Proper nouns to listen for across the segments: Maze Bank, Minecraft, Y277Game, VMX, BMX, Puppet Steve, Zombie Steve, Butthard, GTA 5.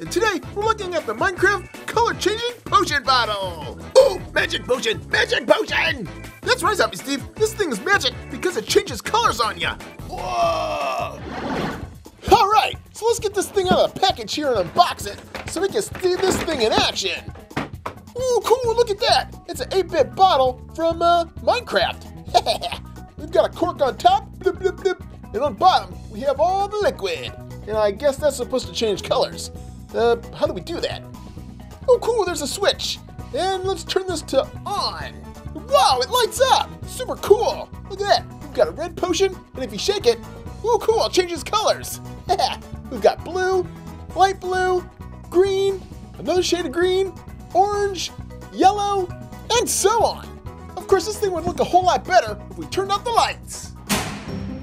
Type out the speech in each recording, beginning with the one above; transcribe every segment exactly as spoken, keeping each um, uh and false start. and today we're looking at the Minecraft color-changing potion bottle! Ooh, magic potion! Magic potion! That's right, Zombie Steve, this thing is magic because it changes colors on ya! Whoa! Alright, so let's get this thing out of the package here and unbox it so we can see this thing in action! Ooh, cool, look at that! It's an eight bit bottle from, uh, Minecraft! We've got a cork on top, blip, blip, blip, and on bottom we have all the liquid! And I guess that's supposed to change colors. Uh, how do we do that? Oh, cool, there's a switch. And let's turn this to on. Wow, it lights up. Super cool. Look at that. We've got a red potion, and if you shake it, oh, cool, it changes colors. We've got blue, light blue, green, another shade of green, orange, yellow, and so on. Of course, this thing would look a whole lot better if we turned off the lights.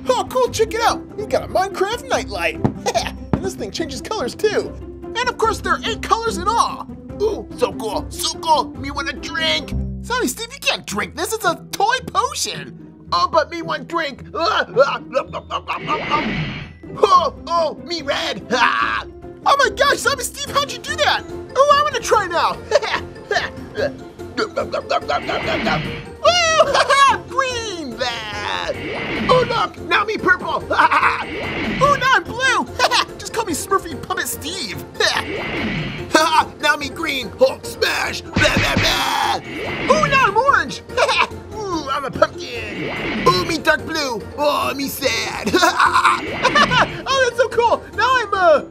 Oh, cool, check it out. We've got a Minecraft nightlight. And this thing changes colors, too. And, of course, there are eight colors in all. Ooh, so cool, so cool. Me want a drink. Sorry, Steve, you can't drink this. It's a toy potion. Oh, but me want drink. Ah, ah, um, um, um, um, um. Oh, oh, me red. Ah. Oh, my gosh, Zombie Steve, how'd you do that? Oh, I want to try now. Oh, green there. Oh, look! Now me purple! Oh, now I'm blue! Just call me Smurfy Puppet Steve! Now me green! Hulk smash! Oh, now I'm orange! Ooh, I'm a pumpkin! Oh, me dark blue! Oh, me sad! Oh, that's so cool! Now I'm, uh,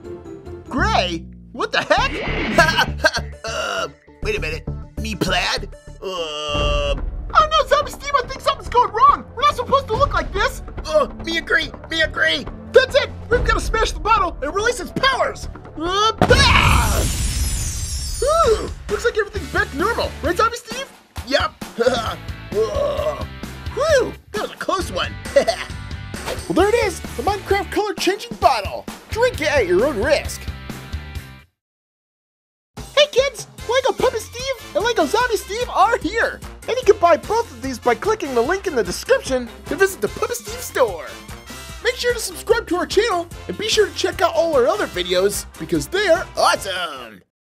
gray? What the heck? uh, wait a minute. Me plaid? Uh... Oh no, Zombie Steve, I think something's going wrong! We're not supposed to look like this! Oh, me agree, me agree! That's it! We've got to smash the bottle and release its powers! Uh, Ooh, looks like everything's back to normal. Right, Zombie Steve? Yep. Whew, that was a close one. Well, there it is, the Minecraft color-changing bottle. Drink it at your own risk. Hey kids, Lego Puppet Steve and Lego Zombie Steve are here. And you can buy both of these by clicking the link in the description to visit the Puppet Steve store. Make sure to subscribe to our channel and be sure to check out all our other videos because they're awesome.